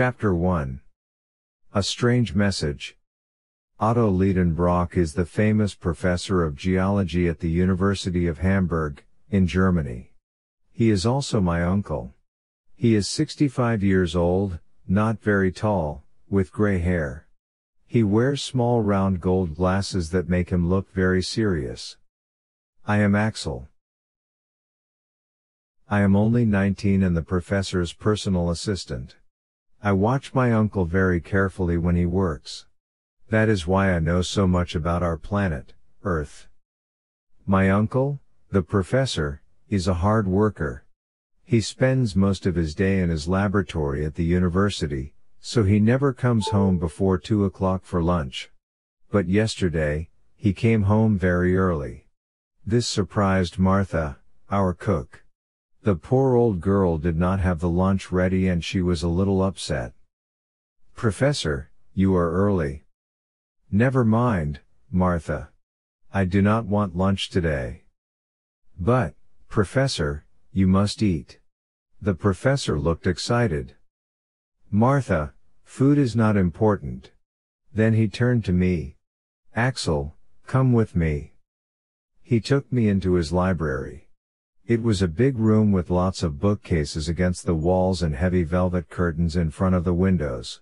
Chapter 1. A Strange Message. Otto Liedenbrock is the famous professor of geology at the University of Hamburg, in Germany. He is also my uncle. He is 65 years old, not very tall, with gray hair. He wears small round gold glasses that make him look very serious. I am Axel. I am only 19 and the professor's personal assistant. I watch my uncle very carefully when he works. That is why I know so much about our planet, Earth. My uncle, the professor, is a hard worker. He spends most of his day in his laboratory at the university, so he never comes home before 2 o'clock for lunch. But yesterday, he came home very early. This surprised Martha, our cook. The poor old girl did not have the lunch ready and she was a little upset. "Professor, you are early." "Never mind, Martha. I do not want lunch today." "But, Professor, you must eat." The professor looked excited. "Martha, food is not important." Then he turned to me. "Axel, come with me." He took me into his library. It was a big room with lots of bookcases against the walls and heavy velvet curtains in front of the windows.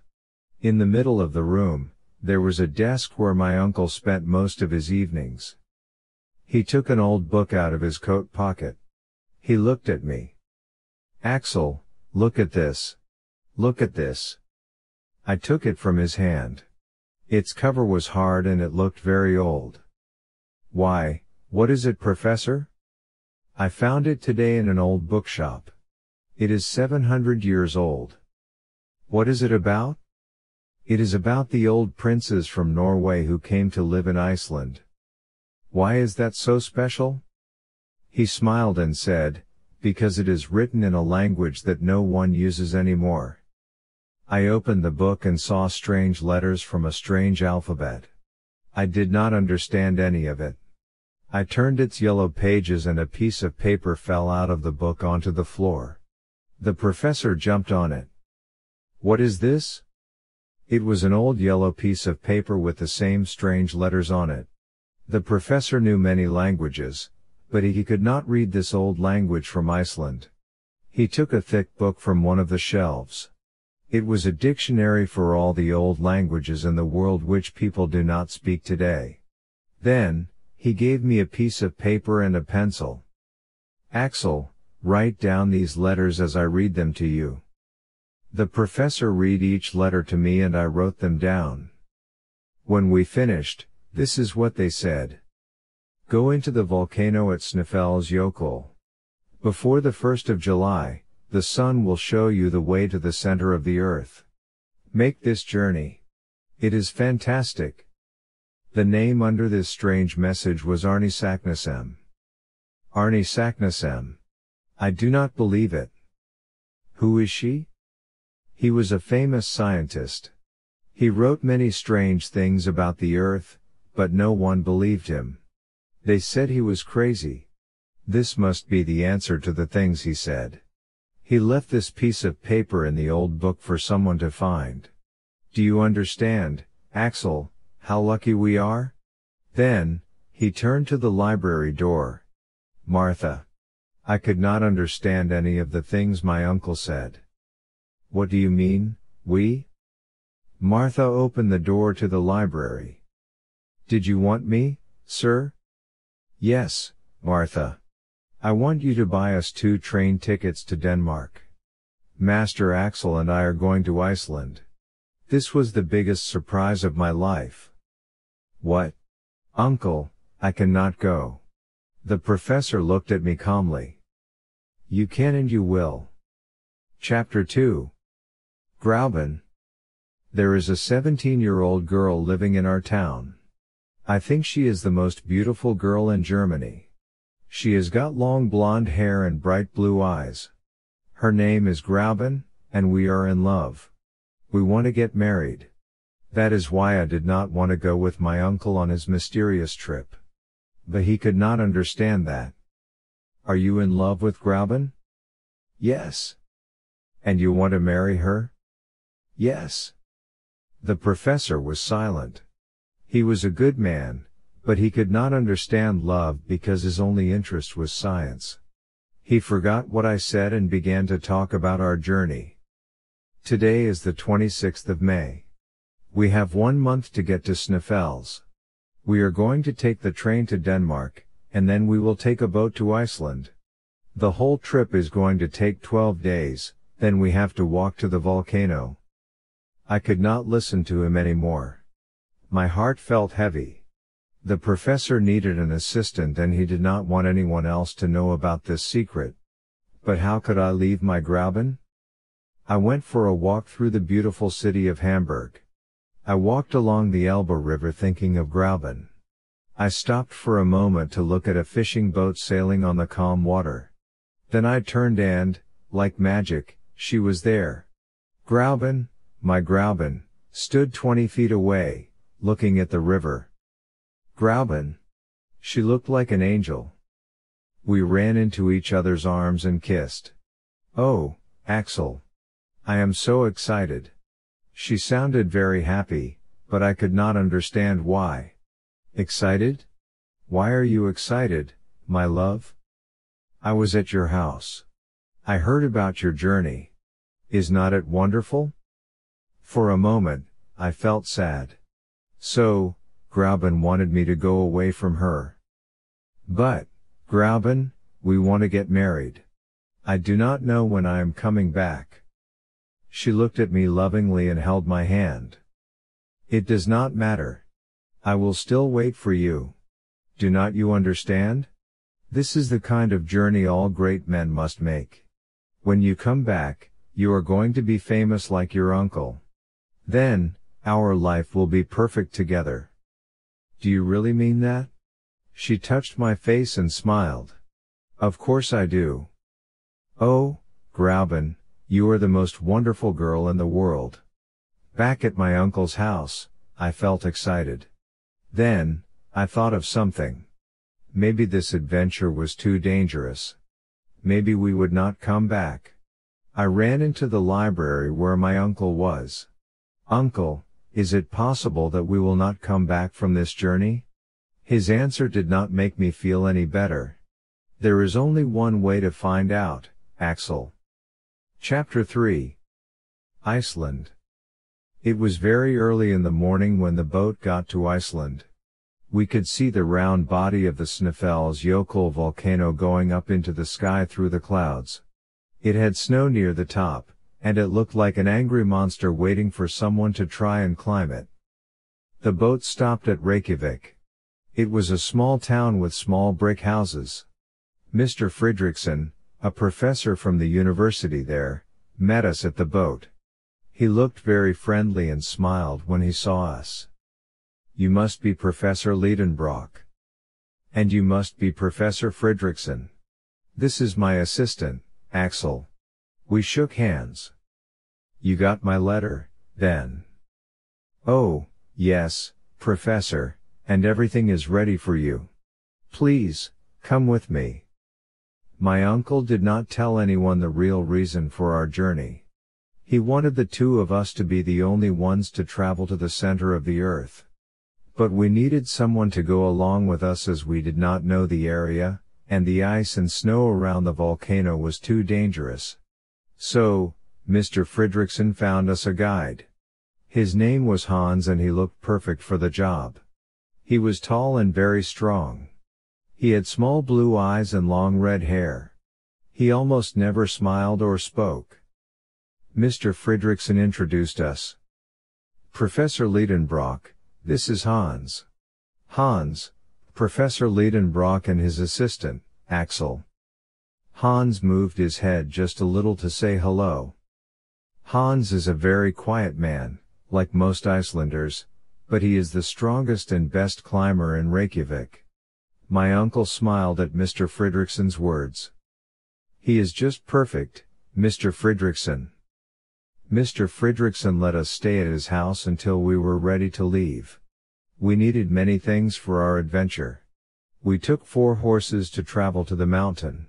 In the middle of the room, there was a desk where my uncle spent most of his evenings. He took an old book out of his coat pocket. He looked at me. "Axel, look at this. Look at this." I took it from his hand. Its cover was hard and it looked very old. "Why, what is it, Professor?" "I found it today in an old bookshop. It is 700 years old." "What is it about?" "It is about the old princes from Norway who came to live in Iceland." "Why is that so special?" He smiled and said, "Because it is written in a language that no one uses anymore." I opened the book and saw strange letters from a strange alphabet. I did not understand any of it. I turned its yellow pages and a piece of paper fell out of the book onto the floor. The professor jumped on it. "What is this?" It was an old yellow piece of paper with the same strange letters on it. The professor knew many languages, but he could not read this old language from Iceland. He took a thick book from one of the shelves. It was a dictionary for all the old languages in the world which people do not speak today. Then, he gave me a piece of paper and a pencil. "Axel, write down these letters as I read them to you." The professor read each letter to me and I wrote them down. When we finished, this is what they said. "Go into the volcano at Snæfellsjökull. Before the 1st of July, the sun will show you the way to the center of the earth. Make this journey. It is fantastic." The name under this strange message was Arne Saknussemm. Arne Saknussemm. I do not believe it. Who is she? He was a famous scientist. He wrote many strange things about the earth, but no one believed him. They said he was crazy. This must be the answer to the things he said. He left this piece of paper in the old book for someone to find. Do you understand, Axel? How lucky we are? Then, he turned to the library door. Martha. I could not understand any of the things my uncle said. What do you mean, we? Martha opened the door to the library. Did you want me, sir? Yes, Martha. I want you to buy us 2 train tickets to Denmark. Master Axel and I are going to Iceland. This was the biggest surprise of my life. What? Uncle, I cannot go. The professor looked at me calmly. You can and you will. Chapter 2. Gräuben. There is a 17-year-old girl living in our town. I think she is the most beautiful girl in Germany. She has got long blonde hair and bright blue eyes. Her name is Gräuben, and we are in love. We want to get married. That is why I did not want to go with my uncle on his mysterious trip. But he could not understand that. Are you in love with Gräuben? Yes. And you want to marry her? Yes. The professor was silent. He was a good man, but he could not understand love because his only interest was science. He forgot what I said and began to talk about our journey. Today is the 26th of May. We have 1 month to get to Snæfells. We are going to take the train to Denmark, and then we will take a boat to Iceland. The whole trip is going to take 12 days, then we have to walk to the volcano. I could not listen to him anymore. My heart felt heavy. The professor needed an assistant and he did not want anyone else to know about this secret. But how could I leave my Gräuben? I went for a walk through the beautiful city of Hamburg. I walked along the Elbe River thinking of Gräuben. I stopped for a moment to look at a fishing boat sailing on the calm water. Then I turned and, like magic, she was there. Gräuben, my Gräuben, stood 20 feet away, looking at the river. Gräuben. She looked like an angel. We ran into each other's arms and kissed. Oh, Axel. I am so excited. She sounded very happy, but I could not understand why. Excited? Why are you excited, my love? I was at your house. I heard about your journey. Is not it wonderful? For a moment, I felt sad. So, Gräuben wanted me to go away from her. But, Gräuben, we want to get married. I do not know when I am coming back. She looked at me lovingly and held my hand. It does not matter. I will still wait for you. Do not you understand? This is the kind of journey all great men must make. When you come back, you are going to be famous like your uncle. Then, our life will be perfect together. Do you really mean that? She touched my face and smiled. Of course I do. Oh, Gräuben, you are the most wonderful girl in the world. Back at my uncle's house, I felt excited. Then, I thought of something. Maybe this adventure was too dangerous. Maybe we would not come back. I ran into the library where my uncle was. Uncle, is it possible that we will not come back from this journey? His answer did not make me feel any better. There is only one way to find out, Axel. Chapter 3. Iceland. It was very early in the morning when the boat got to Iceland. We could see the round body of the Snæfellsjökull volcano going up into the sky through the clouds. It had snow near the top, and it looked like an angry monster waiting for someone to try and climb it. The boat stopped at Reykjavik. It was a small town with small brick houses. Mr. Fridriksson, a professor from the university there, met us at the boat. He looked very friendly and smiled when he saw us. You must be Professor Liedenbrock. And you must be Professor Fridriksson. This is my assistant, Axel. We shook hands. You got my letter, then? Oh, yes, Professor, and everything is ready for you. Please, come with me. My uncle did not tell anyone the real reason for our journey. He wanted the two of us to be the only ones to travel to the center of the earth. But we needed someone to go along with us as we did not know the area, and the ice and snow around the volcano was too dangerous. So, Mr. Fridriksson found us a guide. His name was Hans and he looked perfect for the job. He was tall and very strong. He had small blue eyes and long red hair. He almost never smiled or spoke. Mr. Fridriksson introduced us. Professor Liedenbrock, this is Hans. Hans, Professor Liedenbrock and his assistant, Axel. Hans moved his head just a little to say hello. Hans is a very quiet man, like most Icelanders, but he is the strongest and best climber in Reykjavik. My uncle smiled at Mr. Fridriksson's words. He is just perfect, Mr. Fridriksson. Mr. Fridriksson let us stay at his house until we were ready to leave. We needed many things for our adventure. We took 4 horses to travel to the mountain.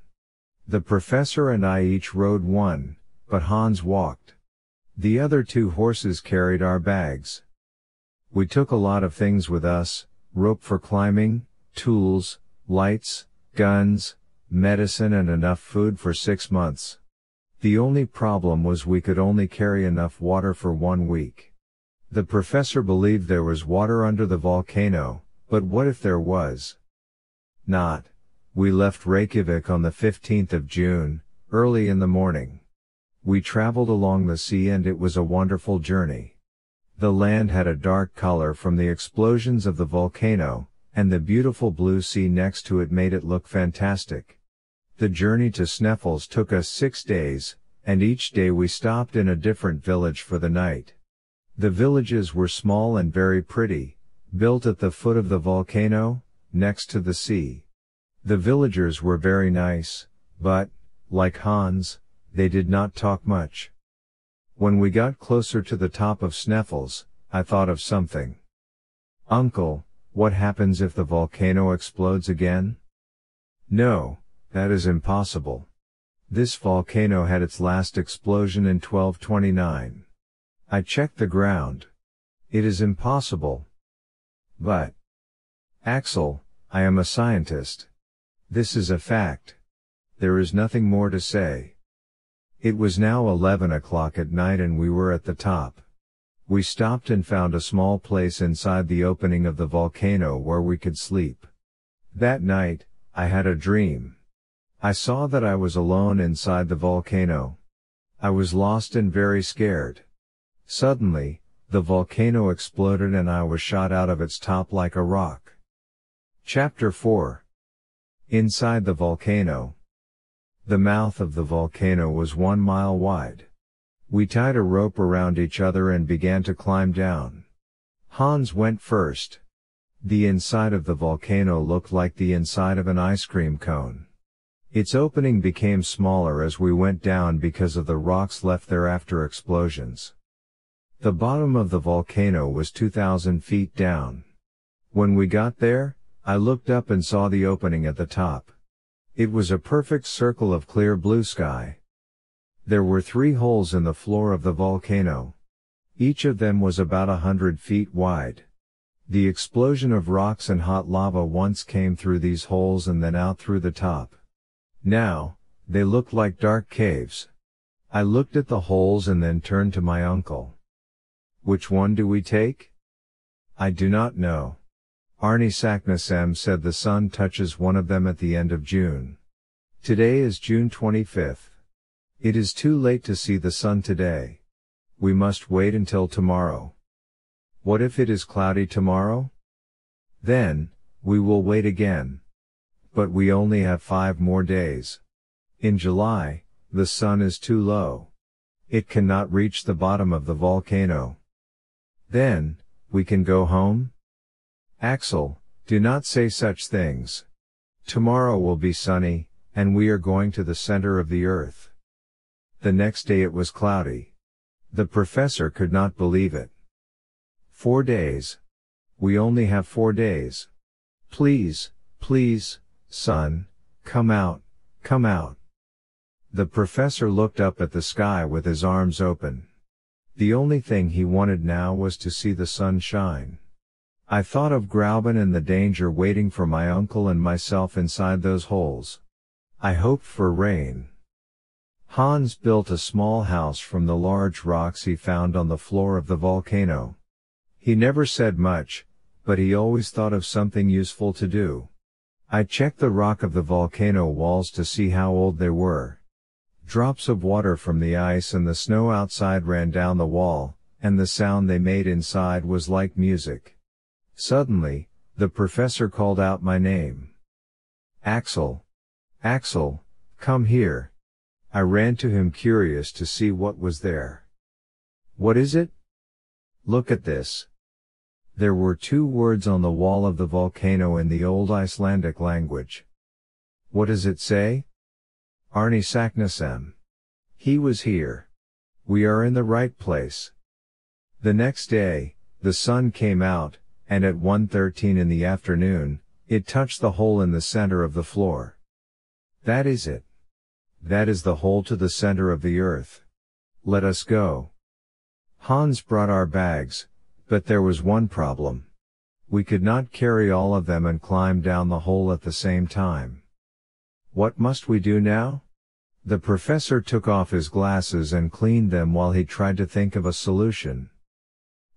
The professor and I each rode one, but Hans walked. The other two horses carried our bags. We took a lot of things with us, rope for climbing, tools, lights, guns, medicine and enough food for 6 months. The only problem was we could only carry enough water for 1 week. The professor believed there was water under the volcano, but what if there was? Not. We left Reykjavik on the 15th of June, early in the morning. We traveled along the sea and it was a wonderful journey. The land had a dark color from the explosions of the volcano, and the beautiful blue sea next to it made it look fantastic. The journey to Snæfells took us 6 days, and each day we stopped in a different village for the night. The villages were small and very pretty, built at the foot of the volcano, next to the sea. The villagers were very nice, but, like Hans, they did not talk much. When we got closer to the top of Snæfells, I thought of something. Uncle, what happens if the volcano explodes again? No, that is impossible. This volcano had its last explosion in 1229. I checked the ground. It is impossible. But, Axel, I am a scientist. This is a fact. There is nothing more to say. It was now 11 o'clock at night and we were at the top. We stopped and found a small place inside the opening of the volcano where we could sleep. That night, I had a dream. I saw that I was alone inside the volcano. I was lost and very scared. Suddenly, the volcano exploded and I was shot out of its top like a rock. Chapter 4. Inside the volcano. The mouth of the volcano was 1 mile wide. We tied a rope around each other and began to climb down. Hans went first. The inside of the volcano looked like the inside of an ice cream cone. Its opening became smaller as we went down because of the rocks left there after explosions. The bottom of the volcano was 2,000 feet down. When we got there, I looked up and saw the opening at the top. It was a perfect circle of clear blue sky. There were 3 holes in the floor of the volcano. Each of them was about 100 feet wide. The explosion of rocks and hot lava once came through these holes and then out through the top. Now, they looked like dark caves. I looked at the holes and then turned to my uncle. Which one do we take? I do not know. Arne Saknussemm said the sun touches one of them at the end of June. Today is June 25th. It is too late to see the sun today. We must wait until tomorrow. What if it is cloudy tomorrow? Then, we will wait again. But we only have 5 more days. In July, the sun is too low. It cannot reach the bottom of the volcano. Then, we can go home? Axel, do not say such things. Tomorrow will be sunny, and we are going to the center of the earth. The next day it was cloudy. The professor could not believe it. 4 days. We only have 4 days. Please, please, sun, come out, come out. The professor looked up at the sky with his arms open. The only thing he wanted now was to see the sun shine. I thought of Gräuben and the danger waiting for my uncle and myself inside those holes. I hoped for rain. Hans built a small house from the large rocks he found on the floor of the volcano. He never said much, but he always thought of something useful to do. I checked the rock of the volcano walls to see how old they were. Drops of water from the ice and the snow outside ran down the wall, and the sound they made inside was like music. Suddenly, the professor called out my name. Axel! Axel, come here! I ran to him curious to see what was there. What is it? Look at this. There were 2 words on the wall of the volcano in the old Icelandic language. What does it say? Arne Saknussemm. He was here. We are in the right place. The next day, the sun came out, and at 1:13 in the afternoon, it touched the hole in the center of the floor. That is it. That is the hole to the center of the earth. Let us go. Hans brought our bags, but there was one problem. We could not carry all of them and climb down the hole at the same time. What must we do now? The professor took off his glasses and cleaned them while he tried to think of a solution.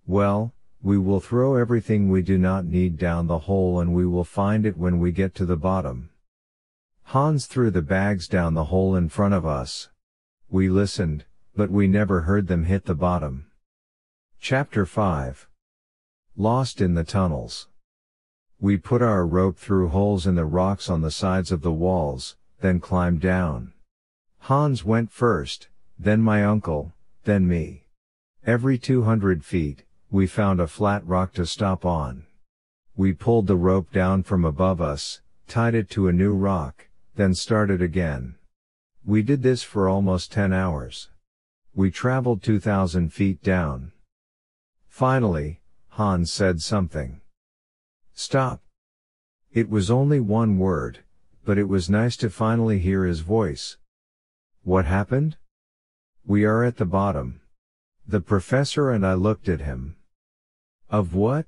Well, we will throw everything we do not need down the hole and we will find it when we get to the bottom. Hans threw the bags down the hole in front of us. We listened, but we never heard them hit the bottom. Chapter 5. Lost in the Tunnels. We put our rope through holes in the rocks on the sides of the walls, then climbed down. Hans went first, then my uncle, then me. Every 200 feet, we found a flat rock to stop on. We pulled the rope down from above us, tied it to a new rock, then started again. We did this for almost 10 hours. We traveled 2,000 feet down. Finally, Hans said something. Stop. It was only one word, but it was nice to finally hear his voice. What happened? We are at the bottom. The professor and I looked at him. Of what?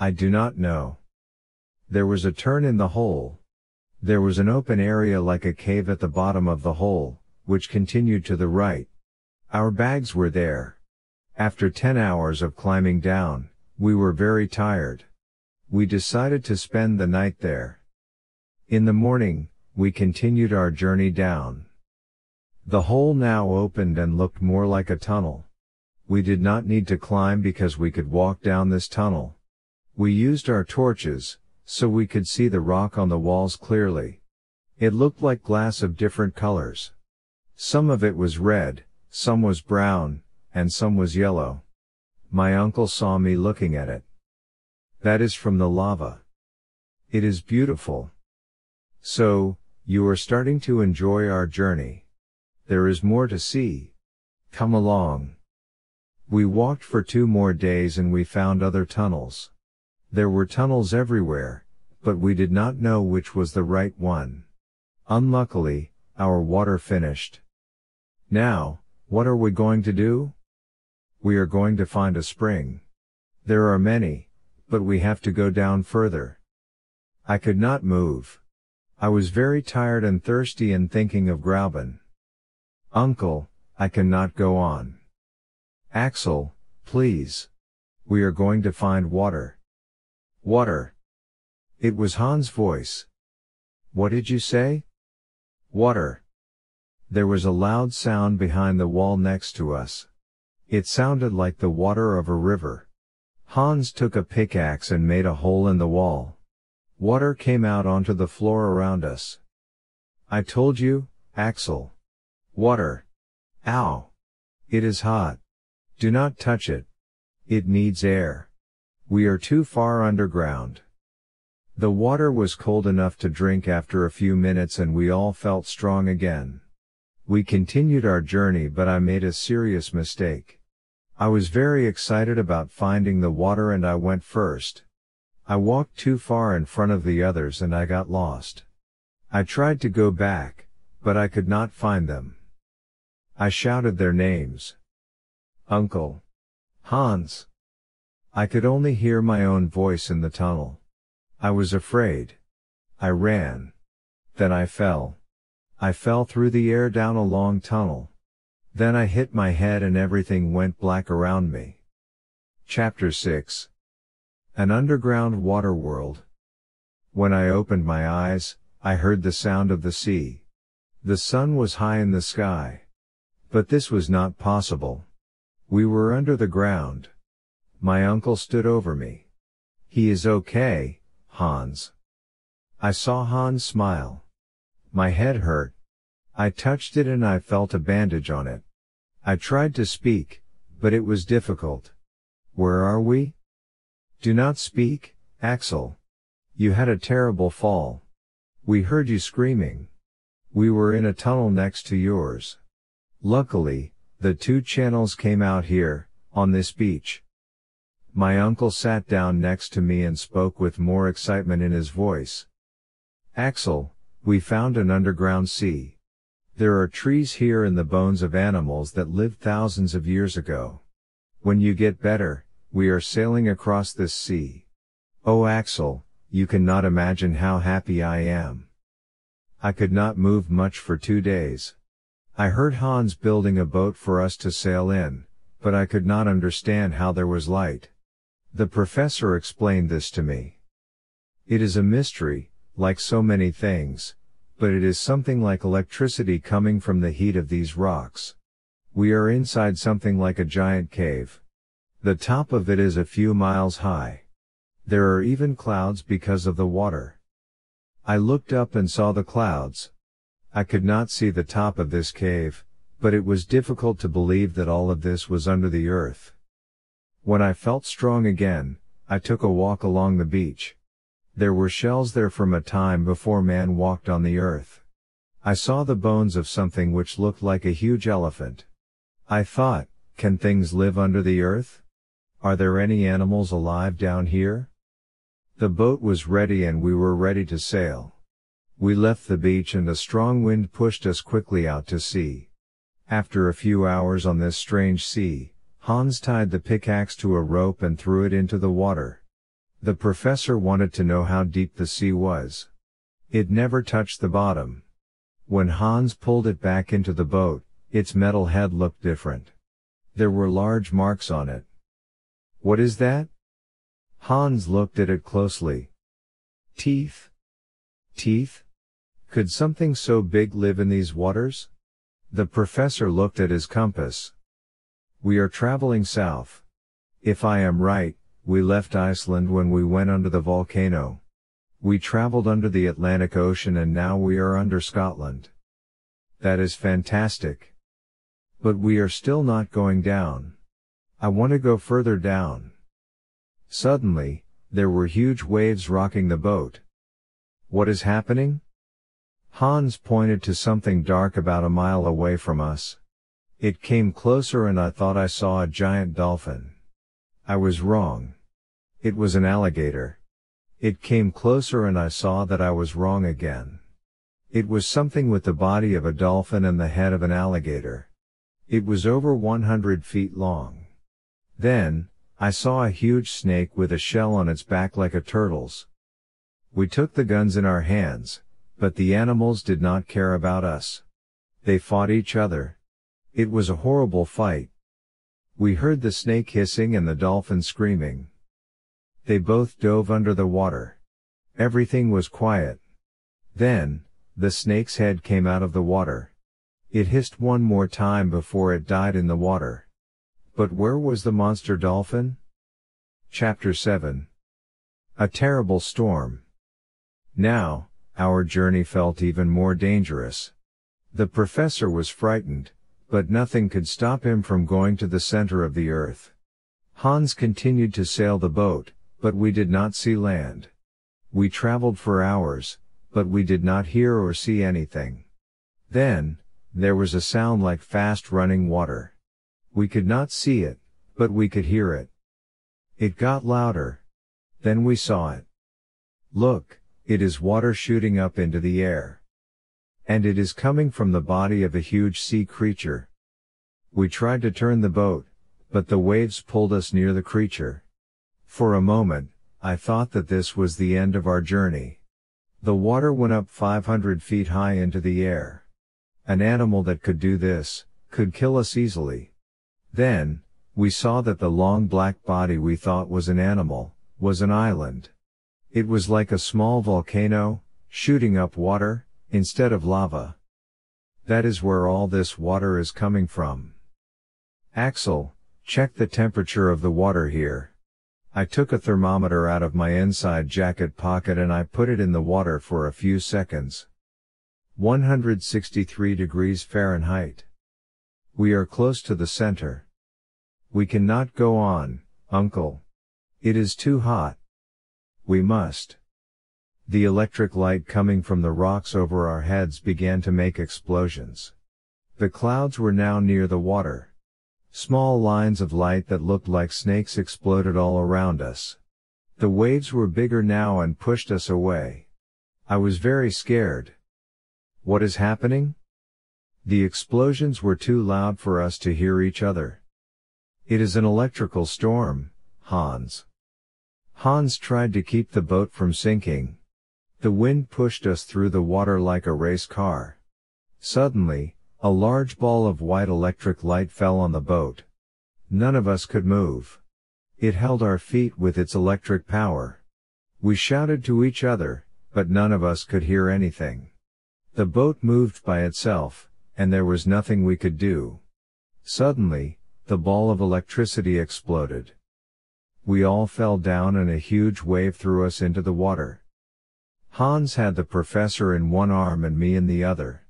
I do not know. There was a turn in the hole. There was an open area like a cave at the bottom of the hole, which continued to the right. Our bags were there. After 10 hours of climbing down, we were very tired. We decided to spend the night there. In the morning, we continued our journey down. The hole now opened and looked more like a tunnel. We did not need to climb because we could walk down this tunnel. We used our torches, so we could see the rock on the walls clearly. It looked like glass of different colors. Some of it was red, some was brown, and some was yellow. My uncle saw me looking at it. That is from the lava. It is beautiful. So, you are starting to enjoy our journey. There is more to see. Come along. We walked for 2 more days and we found other tunnels. There were tunnels everywhere, but we did not know which was the right one. Unluckily, our water finished. Now, what are we going to do? We are going to find a spring. There are many, but we have to go down further. I could not move. I was very tired and thirsty and thinking of Gräuben. Uncle, I cannot go on. Axel, please. We are going to find water. Water. It was Hans' voice. What did you say? Water. There was a loud sound behind the wall next to us. It sounded like the water of a river. Hans took a pickaxe and made a hole in the wall. Water came out onto the floor around us. I told you, Axel. Water. Ow. It is hot. Do not touch it. It needs air. We are too far underground. The water was cold enough to drink after a few minutes and we all felt strong again. We continued our journey, but I made a serious mistake. I was very excited about finding the water and I went first. I walked too far in front of the others and I got lost. I tried to go back, but I could not find them. I shouted their names. Uncle. Hans. I could only hear my own voice in the tunnel. I was afraid. I ran. Then I fell. I fell through the air down a long tunnel. Then I hit my head and everything went black around me. Chapter 6. An Underground Water World. When I opened my eyes, I heard the sound of the sea. The sun was high in the sky. But this was not possible. We were under the ground. My uncle stood over me. He is okay, Hans. I saw Hans smile. My head hurt. I touched it and I felt a bandage on it. I tried to speak, but it was difficult. Where are we? Do not speak, Axel. You had a terrible fall. We heard you screaming. We were in a tunnel next to yours. Luckily, the 2 channels came out here, on this beach. My uncle sat down next to me and spoke with more excitement in his voice. Axel, we found an underground sea. There are trees here and the bones of animals that lived thousands of years ago. When you get better, we are sailing across this sea. Oh Axel, you cannot imagine how happy I am. I could not move much for 2 days. I heard Hans building a boat for us to sail in, but I could not understand how there was light. The professor explained this to me. It is a mystery, like so many things, but it is something like electricity coming from the heat of these rocks. We are inside something like a giant cave. The top of it is a few miles high. There are even clouds because of the water. I looked up and saw the clouds. I could not see the top of this cave, but it was difficult to believe that all of this was under the earth. When I felt strong again, I took a walk along the beach. There were shells there from a time before man walked on the earth. I saw the bones of something which looked like a huge elephant. I thought, can things live under the earth? Are there any animals alive down here? The boat was ready and we were ready to sail. We left the beach and a strong wind pushed us quickly out to sea. After a few hours on this strange sea, Hans tied the pickaxe to a rope and threw it into the water. The professor wanted to know how deep the sea was. It never touched the bottom. When Hans pulled it back into the boat, its metal head looked different. There were large marks on it. What is that? Hans looked at it closely. Teeth? Teeth? Could something so big live in these waters? The professor looked at his compass. We are traveling south. If I am right, we left Iceland when we went under the volcano. We traveled under the Atlantic Ocean and now we are under Scotland. That is fantastic. But we are still not going down. I want to go further down. Suddenly, there were huge waves rocking the boat. What is happening? Hans pointed to something dark about a mile away from us. It came closer and I thought I saw a giant dolphin. I was wrong. It was an alligator. It came closer and I saw that I was wrong again. It was something with the body of a dolphin and the head of an alligator. It was over 100 feet long. Then, I saw a huge snake with a shell on its back like a turtle's. We took the guns in our hands, but the animals did not care about us. They fought each other. It was a horrible fight. We heard the snake hissing and the dolphin screaming. They both dove under the water. Everything was quiet. Then, the snake's head came out of the water. It hissed one more time before it died in the water. But where was the monster dolphin? Chapter 7. A terrible storm. Now, our journey felt even more dangerous. The professor was frightened, but nothing could stop him from going to the center of the earth. Hans continued to sail the boat, but we did not see land. We traveled for hours, but we did not hear or see anything. Then, there was a sound like fast running water. We could not see it, but we could hear it. It got louder. Then we saw it. Look, it is water shooting up into the air. And it is coming from the body of a huge sea creature. We tried to turn the boat, but the waves pulled us near the creature. For a moment, I thought that this was the end of our journey. The water went up 500 feet high into the air. An animal that could do this, could kill us easily. Then, we saw that the long black body we thought was an animal, was an island. It was like a small volcano, shooting up water, instead of lava. That is where all this water is coming from. Axel, check the temperature of the water here. I took a thermometer out of my inside jacket pocket and I put it in the water for a few seconds. 163 degrees Fahrenheit. We are close to the center. We cannot go on, Uncle. It is too hot. We must. The electric light coming from the rocks over our heads began to make explosions. The clouds were now near the water. Small lines of light that looked like snakes exploded all around us. The waves were bigger now and pushed us away. I was very scared. What is happening? The explosions were too loud for us to hear each other. It is an electrical storm, Hans. Hans tried to keep the boat from sinking. The wind pushed us through the water like a race car. Suddenly, a large ball of white electric light fell on the boat. None of us could move. It held our feet with its electric power. We shouted to each other, but none of us could hear anything. The boat moved by itself, and there was nothing we could do. Suddenly, the ball of electricity exploded. We all fell down and a huge wave threw us into the water. Hans had the professor in one arm and me in the other.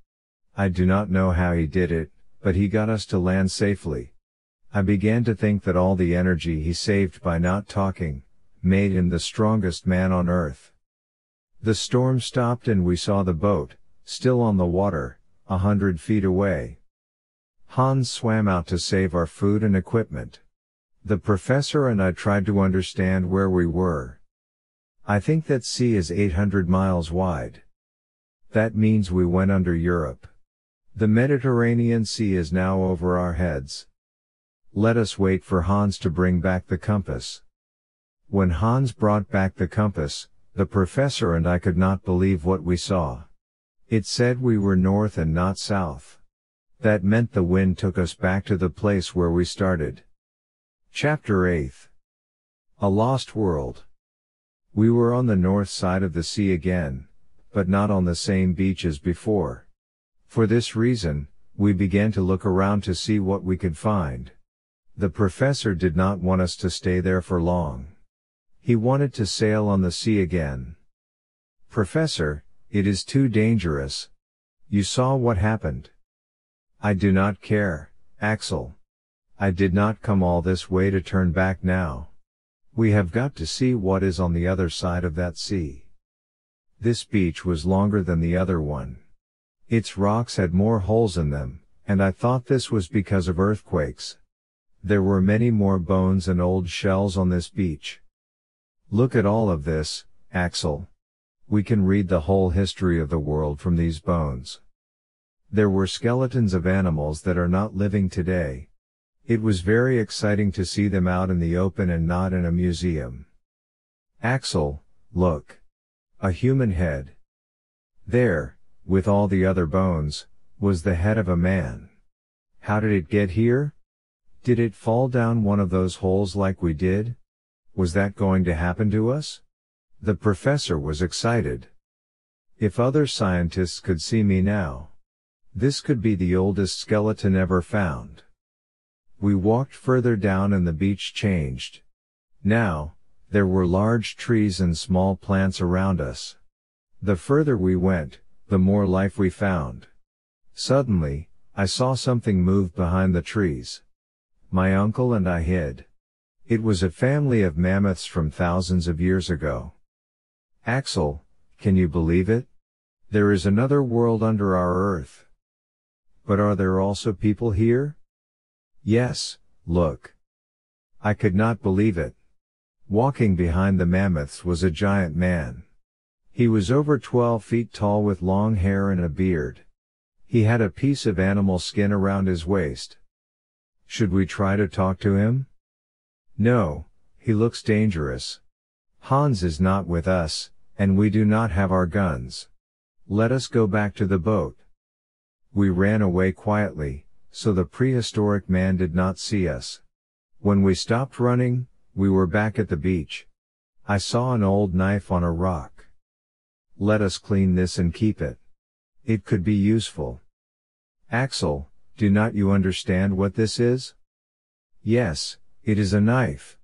I do not know how he did it, but he got us to land safely. I began to think that all the energy he saved by not talking made him the strongest man on earth. The storm stopped and we saw the boat, still on the water, 100 feet away. Hans swam out to save our food and equipment. The professor and I tried to understand where we were. I think that sea is 800 miles wide. That means we went under Europe. The Mediterranean Sea is now over our heads. Let us wait for Hans to bring back the compass. When Hans brought back the compass, the professor and I could not believe what we saw. It said we were north and not south. That meant the wind took us back to the place where we started. Chapter 8. A Lost World. We were on the north side of the sea again, but not on the same beach as before. For this reason, we began to look around to see what we could find. The professor did not want us to stay there for long. He wanted to sail on the sea again. Professor, it is too dangerous. You saw what happened. I do not care, Axel. I did not come all this way to turn back now. We have got to see what is on the other side of that sea. This beach was longer than the other one. Its rocks had more holes in them, and I thought this was because of earthquakes. There were many more bones and old shells on this beach. Look at all of this, Axel. We can read the whole history of the world from these bones. There were skeletons of animals that are not living today. It was very exciting to see them out in the open and not in a museum. Axel, look. A human head. There, with all the other bones, was the head of a man. How did it get here? Did it fall down one of those holes like we did? Was that going to happen to us? The professor was excited. If other scientists could see me now. This could be the oldest skeleton ever found. We walked further down and the beach changed. Now, there were large trees and small plants around us. The further we went, the more life we found. Suddenly, I saw something move behind the trees. My uncle and I hid. It was a family of mammoths from thousands of years ago. Axel, can you believe it? There is another world under our earth. But are there also people here? Yes, look. I could not believe it. Walking behind the mammoths was a giant man. He was over 12 feet tall with long hair and a beard. He had a piece of animal skin around his waist. Should we try to talk to him? No, he looks dangerous. Hans is not with us, and we do not have our guns. Let us go back to the boat. We ran away quietly, so the prehistoric man did not see us. When we stopped running, we were back at the beach. I saw an old knife on a rock. Let us clean this and keep it. It could be useful. Axel, do not you understand what this is? Yes, it is a knife.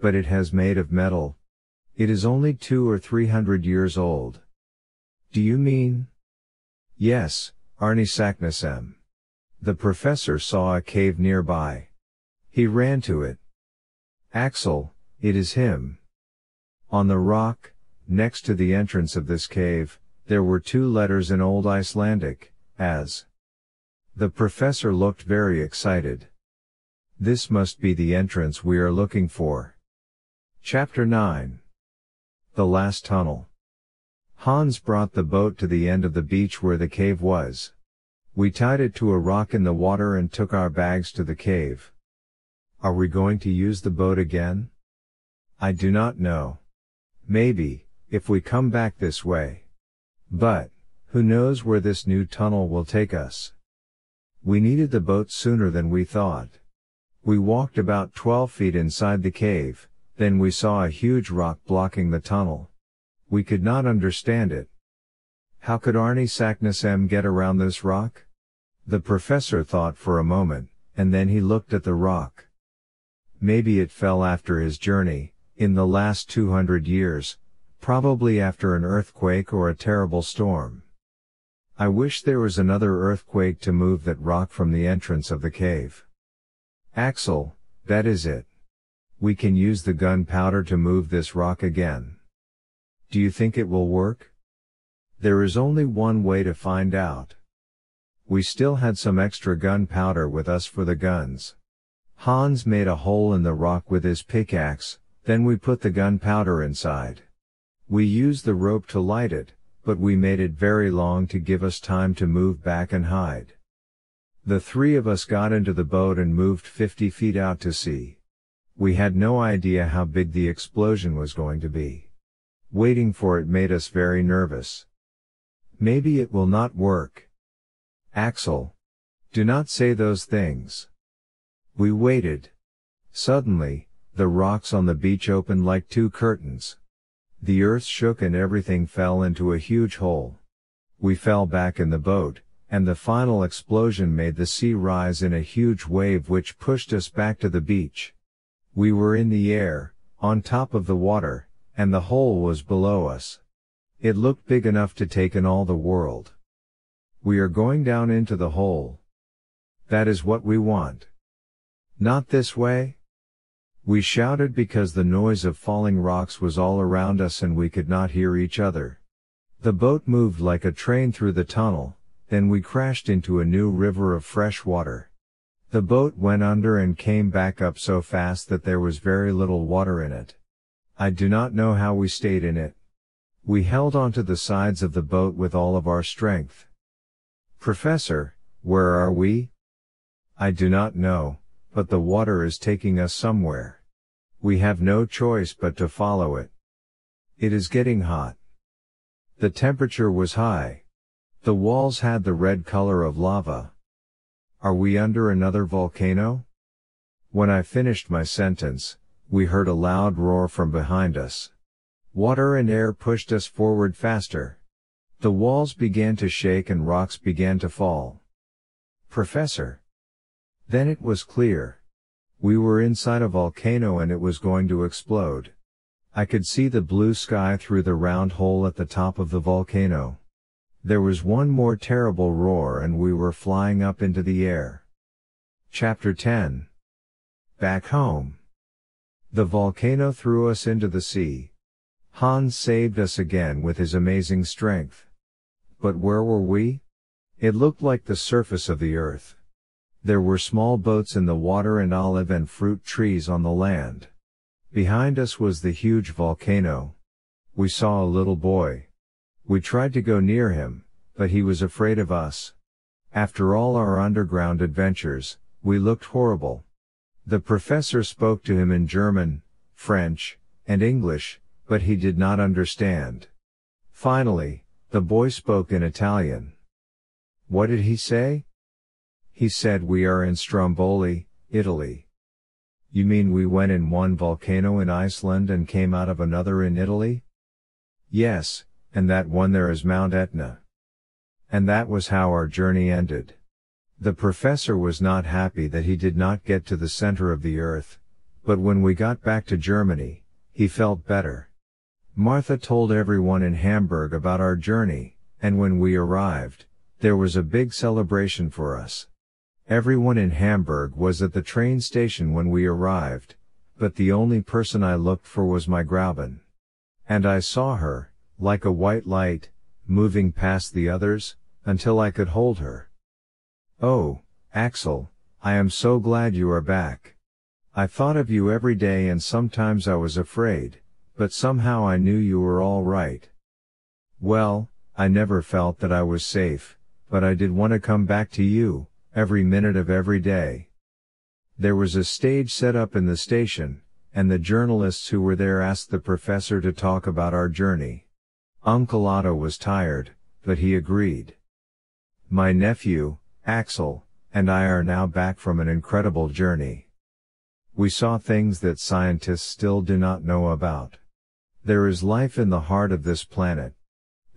But it has made of metal. It is only 200 or 300 years old. Do you mean? Yes, Arne Saknussemm. The professor saw a cave nearby. He ran to it. Axel, it is him. On the rock, next to the entrance of this cave, there were two letters in Old Icelandic, as. The professor looked very excited. This must be the entrance we are looking for. Chapter 9. The Last Tunnel. Hans brought the boat to the end of the beach where the cave was. We tied it to a rock in the water and took our bags to the cave. Are we going to use the boat again? I do not know. Maybe, if we come back this way. But, who knows where this new tunnel will take us? We needed the boat sooner than we thought. We walked about 12 feet inside the cave, then we saw a huge rock blocking the tunnel. We could not understand it. How could Arne Saknussemm get around this rock? The professor thought for a moment, and then he looked at the rock. Maybe it fell after his journey, in the last 200 years, probably after an earthquake or a terrible storm. I wish there was another earthquake to move that rock from the entrance of the cave. Axel, that is it. We can use the gunpowder to move this rock again. Do you think it will work? There is only one way to find out. We still had some extra gunpowder with us for the guns. Hans made a hole in the rock with his pickaxe, then we put the gunpowder inside. We used the rope to light it, but we made it very long to give us time to move back and hide. The three of us got into the boat and moved 50 feet out to sea. We had no idea how big the explosion was going to be. Waiting for it made us very nervous. Maybe it will not work. Axel, do not say those things. We waited. Suddenly, the rocks on the beach opened like two curtains. The earth shook and everything fell into a huge hole. We fell back in the boat, and the final explosion made the sea rise in a huge wave which pushed us back to the beach. We were in the air, on top of the water, and the hole was below us. It looked big enough to take in all the world. We are going down into the hole. That is what we want. Not this way? We shouted because the noise of falling rocks was all around us and we could not hear each other. The boat moved like a train through the tunnel, then we crashed into a new river of fresh water. The boat went under and came back up so fast that there was very little water in it. I do not know how we stayed in it. We held onto the sides of the boat with all of our strength. Professor, where are we? I do not know. But the water is taking us somewhere. We have no choice but to follow it. It is getting hot. The temperature was high. The walls had the red color of lava. Are we under another volcano? When I finished my sentence, we heard a loud roar from behind us. Water and air pushed us forward faster. The walls began to shake and rocks began to fall. Professor. Then it was clear. We were inside a volcano and it was going to explode. I could see the blue sky through the round hole at the top of the volcano. There was one more terrible roar and we were flying up into the air. Chapter 10. Back home. The volcano threw us into the sea. Hans saved us again with his amazing strength. But where were we? It looked like the surface of the earth. There were small boats in the water and olive and fruit trees on the land. Behind us was the huge volcano. We saw a little boy. We tried to go near him, but he was afraid of us. After all our underground adventures, we looked horrible. The professor spoke to him in German, French, and English, but he did not understand. Finally, the boy spoke in Italian. What did he say? He said we are in Stromboli, Italy. You mean we went in one volcano in Iceland and came out of another in Italy? Yes, and that one there is Mount Etna. And that was how our journey ended. The professor was not happy that he did not get to the center of the earth, but when we got back to Germany, he felt better. Martha told everyone in Hamburg about our journey, and when we arrived, there was a big celebration for us. Everyone in Hamburg was at the train station when we arrived, but the only person I looked for was my Gräuben. And I saw her, like a white light, moving past the others, until I could hold her. Oh, Axel, I am so glad you are back. I thought of you every day and sometimes I was afraid, but somehow I knew you were all right. Well, I never felt that I was safe, but I did want to come back to you. Every minute of every day. There was a stage set up in the station, and the journalists who were there asked the professor to talk about our journey. Uncle Otto was tired, but he agreed. My nephew, Axel, and I are now back from an incredible journey. We saw things that scientists still do not know about. There is life in the heart of this planet.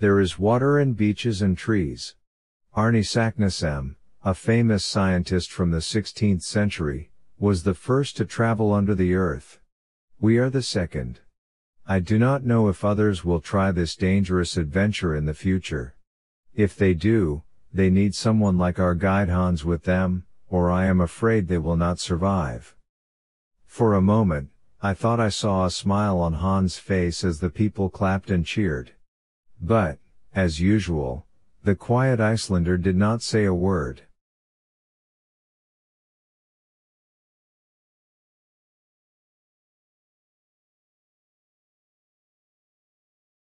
There is water and beaches and trees. Arne Saknussemm, a famous scientist from the 16th century, was the first to travel under the earth. We are the second. I do not know if others will try this dangerous adventure in the future. If they do, they need someone like our guide Hans with them, or I am afraid they will not survive. For a moment, I thought I saw a smile on Hans' face as the people clapped and cheered. But, as usual, the quiet Icelander did not say a word.